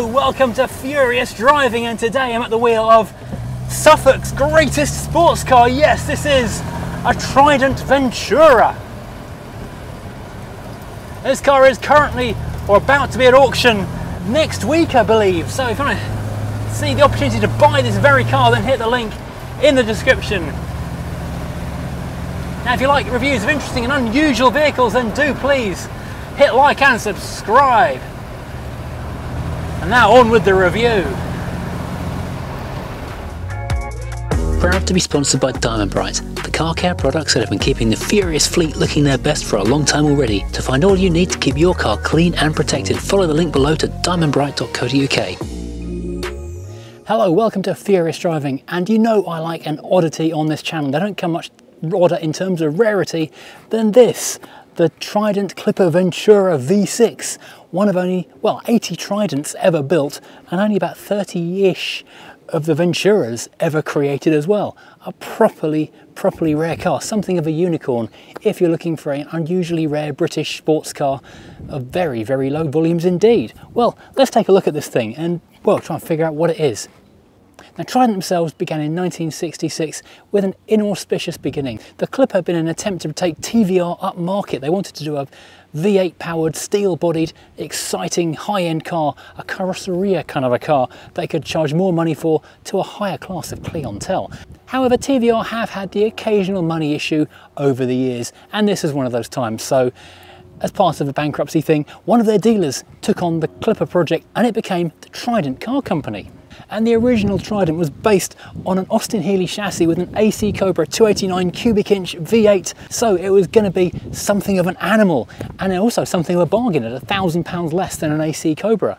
Hello, welcome to Furious Driving, and today I'm at the wheel of Suffolk's greatest sports car. Yes, this is a Trident Venturer. This car is currently or about to be at auction next week, I believe. So if you want to see the opportunity to buy this very car, then hit the link in the description. Now, if you like reviews of interesting and unusual vehicles, then do please hit like and subscribe. And now on with the review. Proud to be sponsored by Diamond Bright, the car care products that have been keeping the Furious fleet looking their best for a long time already. To find all you need to keep your car clean and protected, follow the link below to diamondbright.co.uk. Hello, welcome to Furious Driving, and you know I like an oddity on this channel. They don't come much odder in terms of rarity than this, the Trident Clipper Ventura V6. One of only, well, 80 Tridents ever built, and only about 30-ish of the Venturas ever created as well. A properly rare car, something of a unicorn if you're looking for an unusually rare British sports car of very low volumes indeed. Well, let's take a look at this thing and, well, try and figure out what it is. Now, Trident themselves began in 1966 with an inauspicious beginning. The Clipper had been an attempt to take TVR upmarket. They wanted to do a V8 powered, steel bodied, exciting, high end car, a carrosseria kind of a car they could charge more money for to a higher class of clientele. However, TVR have had the occasional money issue over the years, and this is one of those times. So, as part of the bankruptcy thing, one of their dealers took on the Clipper project and it became the Trident Car Company. And the original Trident was based on an Austin Healey chassis with an AC Cobra 289 cubic inch V8, so it was going to be something of an animal and also something of a bargain at £1,000 less than an AC Cobra.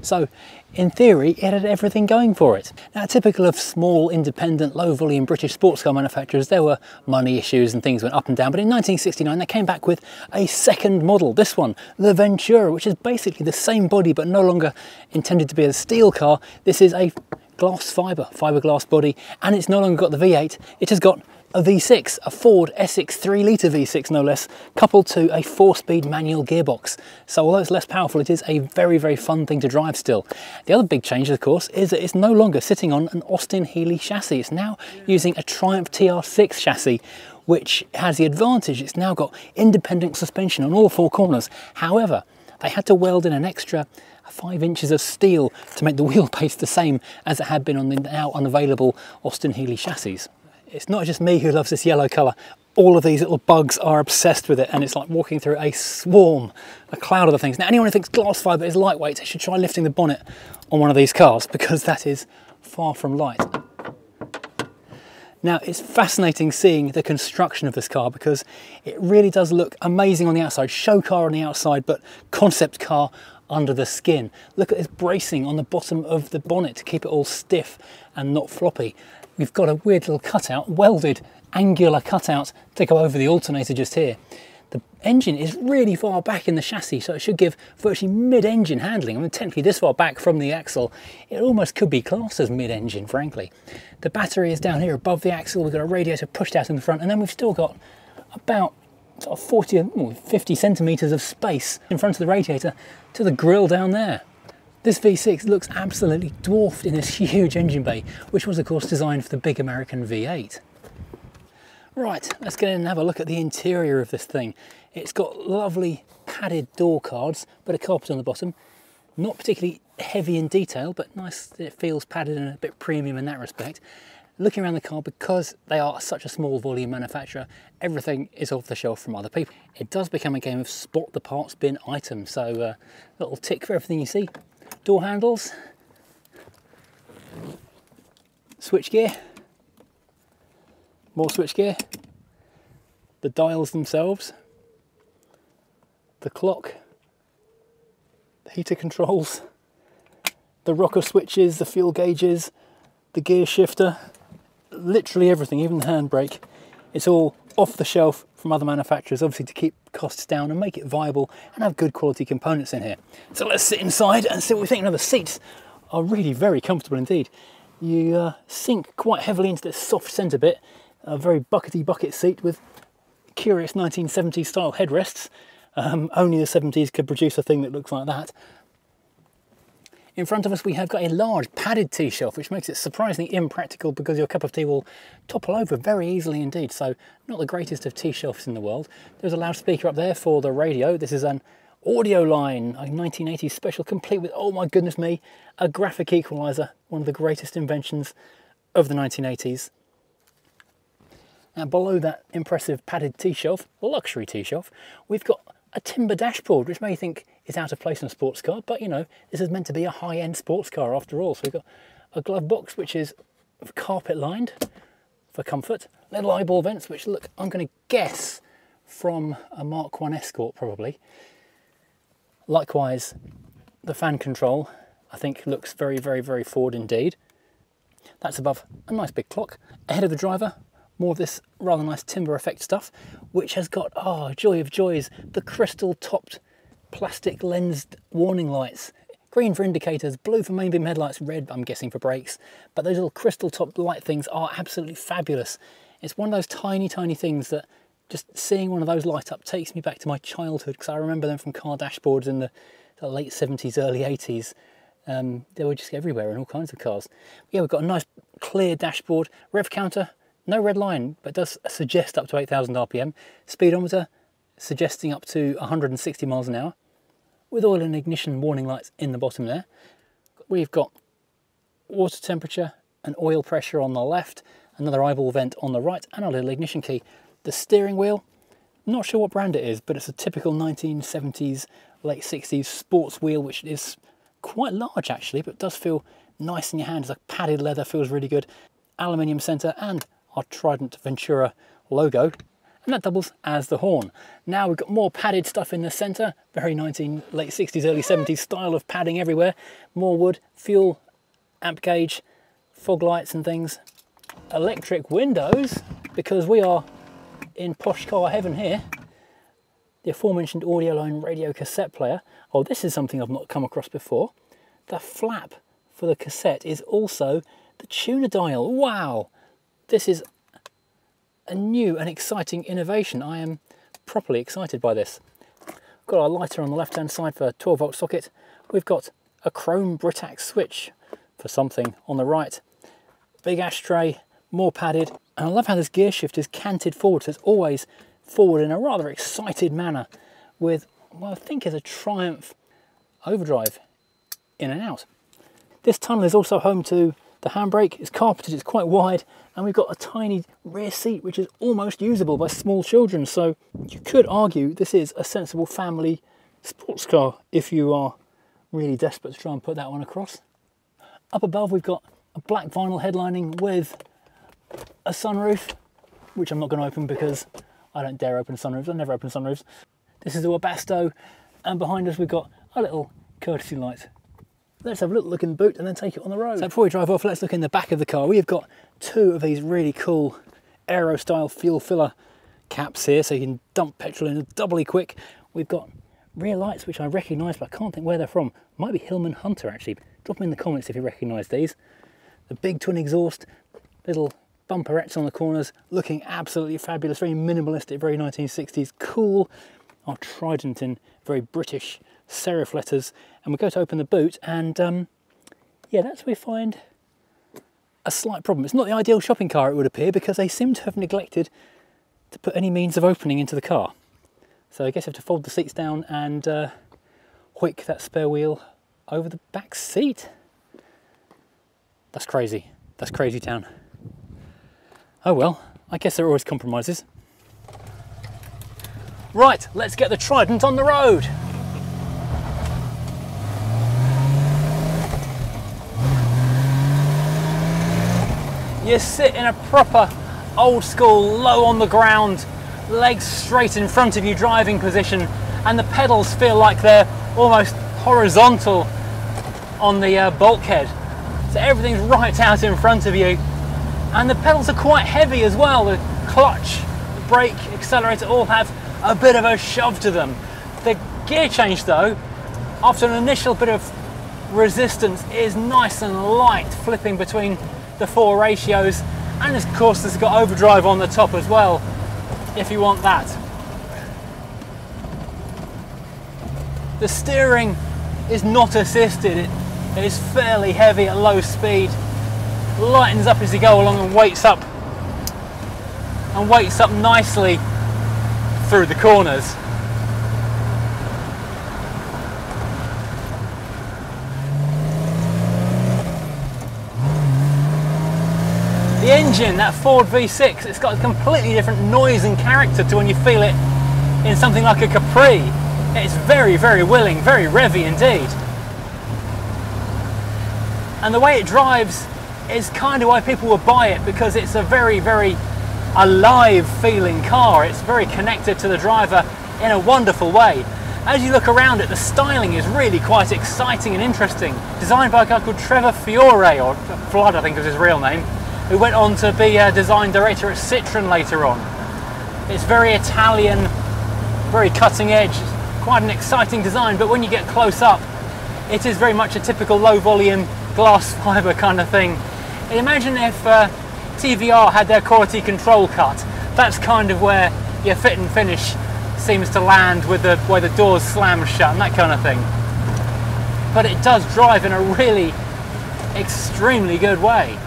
So in theory, it had everything going for it. Now, typical of small, independent, low-volume British sports car manufacturers, there were money issues and things went up and down, but in 1969 they came back with a second model, this one, the Ventura, which is basically the same body but no longer intended to be a steel car. This is a glass fiberglass body, and it's no longer got the V8, it has got a V6, a Ford Essex 3-litre V6 no less, coupled to a 4-speed manual gearbox. So although it's less powerful, it is a very fun thing to drive still. The other big change, of course, is that it's no longer sitting on an Austin Healey chassis. It's now using a Triumph TR6 chassis, which has the advantage it's now got independent suspension on all four corners. However, they had to weld in an extra 5 inches of steel to make the wheelbase the same as it had been on the now unavailable Austin Healey chassis. It's not just me who loves this yellow colour. All of these little bugs are obsessed with it, and it's like walking through a swarm, a cloud of the things. Now, anyone who thinks glass fibre is lightweight, they should try lifting the bonnet on one of these cars, because that is far from light. Now, it's fascinating seeing the construction of this car, because it really does look amazing on the outside. Show car on the outside, but concept car under the skin. Look at this bracing on the bottom of the bonnet to keep it all stiff and not floppy. We've got a weird little cutout, welded angular cutout to go over the alternator just here. The engine is really far back in the chassis, so it should give virtually mid-engine handling. I mean, technically this far back from the axle, it almost could be classed as mid-engine, frankly. The battery is down here above the axle. We've got a radiator pushed out in the front, and then we've still got about sort of 40 or 50 centimetres of space in front of the radiator to the grille down there. This V6 looks absolutely dwarfed in this huge engine bay, which was of course designed for the big American V8. Right, let's get in and have a look at the interior of this thing. It's got lovely padded door cards, bit of carpet on the bottom, not particularly heavy in detail, but nice that it feels padded and a bit premium in that respect. Looking around the car, because they are such a small volume manufacturer, everything is off the shelf from other people. It does become a game of spot the parts bin item, so a little tick for everything you see. Door handles, switch gear, more switch gear, the dials themselves, the clock, the heater controls, the rocker switches, the fuel gauges, the gear shifter, literally everything, even the handbrake. It's all off the shelf from other manufacturers, obviously to keep costs down and make it viable and have good quality components in here. So let's sit inside and see what we think. Now, the seats are really very comfortable indeed. You sink quite heavily into this soft centre bit, a very buckety bucket seat with curious 1970s style headrests. Only the 70s could produce a thing that looks like that. In front of us we have got a large padded tea shelf, which makes it surprisingly impractical because your cup of tea will topple over very easily indeed, so not the greatest of tea shelves in the world. There's a loudspeaker up there for the radio. This is an Audio Line, a 1980s special, complete with, oh my goodness me, a graphic equaliser, one of the greatest inventions of the 1980s. Now below that impressive padded tea shelf, luxury tea shelf, we've got a timber dashboard, which may think is out of place in a sports car, but you know, this is meant to be a high-end sports car after all. So we've got a glove box, which is carpet lined for comfort, little eyeball vents, which look, I'm going to guess from a Mark 1 Escort probably. Likewise, the fan control, I think, looks very, very, very Ford indeed. That's above a nice big clock. Ahead of the driver, more of this rather nice timber effect stuff, which has got, oh, joy of joys, the crystal-topped plastic lensed warning lights. Green for indicators, blue for main beam headlights, red, I'm guessing, for brakes. But those little crystal-topped light things are absolutely fabulous. It's one of those tiny, tiny things that just seeing one of those light up takes me back to my childhood, because I remember them from car dashboards in the late 70s, early 80s. They were just everywhere in all kinds of cars. But yeah, we've got a nice clear dashboard. Rev counter, no red line, but does suggest up to 8,000 RPM. Speedometer, suggesting up to 160 miles an hour. With oil and ignition warning lights in the bottom there. We've got water temperature and oil pressure on the left, another eyeball vent on the right, and a little ignition key. The steering wheel, not sure what brand it is, but it's a typical 1970s, late 60s sports wheel, which is quite large actually, but does feel nice in your hand. It's like padded leather, feels really good. Aluminium centre and our Trident Ventura logo. And that doubles as the horn. Now we've got more padded stuff in the centre, very late 60s, early 70s style of padding everywhere. More wood, fuel, amp gauge, fog lights and things. Electric windows, because we are in posh car heaven here. The aforementioned Audio Line radio cassette player. Oh, this is something I've not come across before. The flap for the cassette is also the tuner dial. Wow, this is a new and exciting innovation. I am properly excited by this. Got our lighter on the left hand side for a 12 volt socket. We've got a chrome Britax switch for something on the right. Big ashtray, more padded. And I love how this gear shift is canted forward, so it's always forward in a rather excited manner with what I think is a Triumph overdrive in and out. This tunnel is also home to the handbrake. It's carpeted, it's quite wide, and we've got a tiny rear seat which is almost usable by small children, so you could argue this is a sensible family sports car if you are really desperate to try and put that one across. Up above we've got a black vinyl headlining with a sunroof, which I'm not going to open because I don't dare open sunroofs. I never open sunroofs. This is the Wabasto, and behind us we've got a little courtesy light. Let's have a little look in the boot and then take it on the road. So before we drive off, let's look in the back of the car. We've got two of these really cool aero style fuel filler caps here, so you can dump petrol in doubly quick. We've got rear lights which I recognise, but I can't think where they're from. Might be Hillman Hunter actually. Drop them in the comments if you recognise these. The big twin exhaust, little bumperettes on the corners, looking absolutely fabulous, very minimalistic, very 1960s, cool. Our Trident in very British serif letters. And we go to open the boot and yeah, that's where we find a slight problem. It's not the ideal shopping car, it would appear, because they seem to have neglected to put any means of opening into the car. So I guess I have to fold the seats down and hoik that spare wheel over the back seat. That's crazy. That's crazy town. Oh well, I guess there are always compromises. Right, let's get the Trident on the road. You sit in a proper old school, low on the ground, legs straight in front of you driving position, and the pedals feel like they're almost horizontal on the bulkhead. So everything's right out in front of you. And the pedals are quite heavy as well. The clutch, the brake, accelerator all have a bit of a shove to them. The gear change though, after an initial bit of resistance, is nice and light, flipping between the four ratios, and of course it's got overdrive on the top as well, if you want that. The steering is not assisted, it It is fairly heavy at low speed, lightens up as you go along and weights up nicely through the corners. The engine, that Ford V6, it's got a completely different noise and character to when you feel it in something like a Capri. It's very, very willing, very revvy indeed. And the way it drives is kind of why people will buy it, because it's a very, very alive feeling car. It's very connected to the driver in a wonderful way. As you look around it, the styling is really quite exciting and interesting. Designed by a guy called Trevor Fiore, or Flood I think was his real name, who went on to be a design director at Citroen later on. It's very Italian, very cutting edge, quite an exciting design, but when you get close up, it is very much a typical low volume, glass fibre kind of thing. And imagine if TVR had their quality control cut. That's kind of where your fit and finish seems to land, with the where the doors slam shut and that kind of thing. But it does drive in a really extremely good way.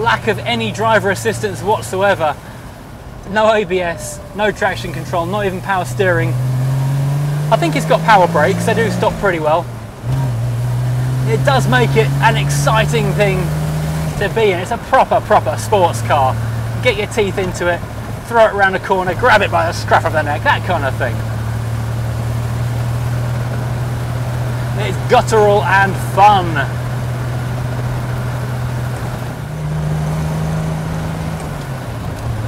Lack of any driver assistance whatsoever, no ABS, no traction control, not even power steering. I think it's got power brakes, they do stop pretty well. It does make it an exciting thing to be in. It's a proper sports car. Get your teeth into it, throw it around a corner, grab it by the scruff of the neck, that kind of thing. It's guttural and fun.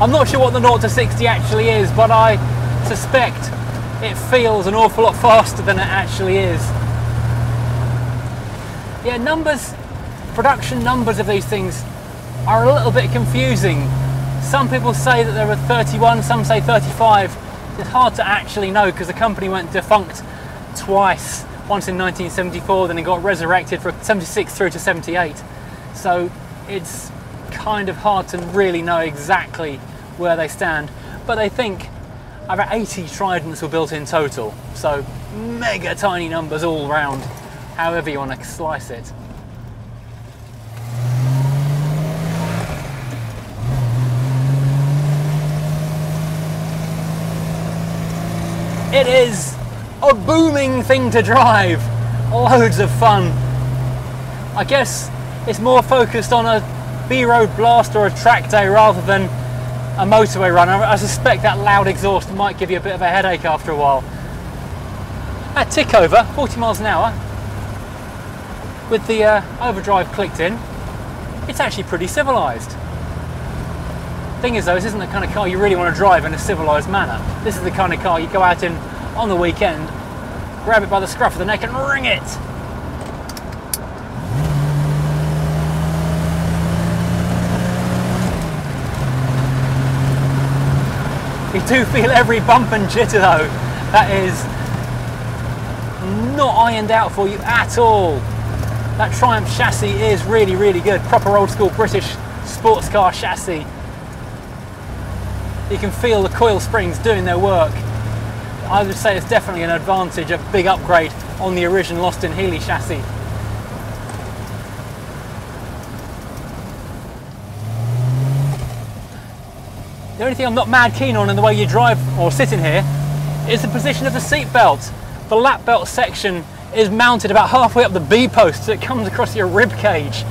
I'm not sure what the 0 to 60 actually is, but I suspect it feels an awful lot faster than it actually is. Yeah, numbers, production numbers of these things are a little bit confusing. Some people say that there were 31, some say 35. It's hard to actually know because the company went defunct twice, once in 1974, then it got resurrected for 76 through to 78. So it's kind of hard to really know exactly where they stand, but they think about 80 Tridents were built in total, so mega tiny numbers all round, however you want to slice it. It is a booming thing to drive, loads of fun. I guess it's more focused on a B-road blast or a track day rather than a motorway run. I suspect that loud exhaust might give you a bit of a headache after a while. At tick over, 40 miles an hour, with the overdrive clicked in, it's actually pretty civilised. Thing is though, this isn't the kind of car you really want to drive in a civilised manner. This is the kind of car you go out in on the weekend, grab it by the scruff of the neck and wring it. You do feel every bump and jitter though. That is not ironed out for you at all. That Triumph chassis is really, really good. Proper old school British sports car chassis. You can feel the coil springs doing their work. I would say it's definitely an advantage, a big upgrade on the original Austin Healey chassis. The only thing I'm not mad keen on in the way you drive or sit in here is the position of the seat belt. The lap belt section is mounted about halfway up the B post, so it comes across your rib cage.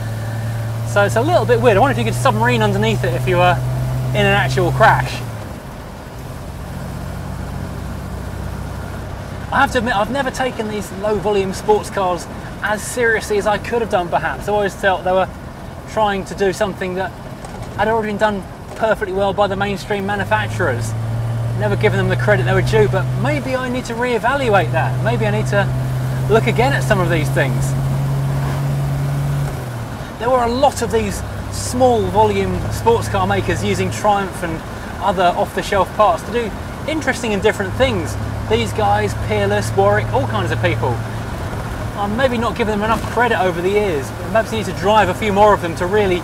So it's a little bit weird. I wonder if you could submarine underneath it if you were in an actual crash. I have to admit, I've never taken these low volume sports cars as seriously as I could have done perhaps. I always felt they were trying to do something that had already been done perfectly well by the mainstream manufacturers. Never given them the credit they were due, but maybe I need to reevaluate that. Maybe I need to look again at some of these things. There were a lot of these small volume sports car makers using Triumph and other off-the-shelf parts to do interesting and different things. These guys, Peerless, Warwick, all kinds of people. I'm maybe not giving them enough credit over the years, but perhaps I need to drive a few more of them to really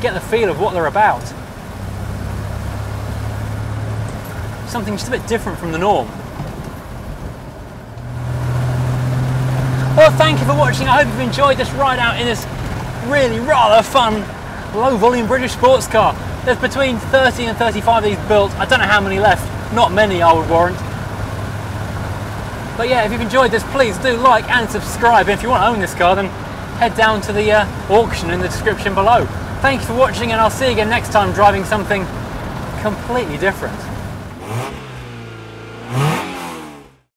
get the feel of what they're about. Something just a bit different from the norm. Well, thank you for watching. I hope you've enjoyed this ride out in this really rather fun low-volume British sports car. There's between 30 and 35 of these built. I don't know how many left. Not many, I would warrant. But yeah, if you've enjoyed this, please do like and subscribe. If you want to own this car, then head down to the auction in the description below. Thank you for watching, and I'll see you again next time driving something completely different.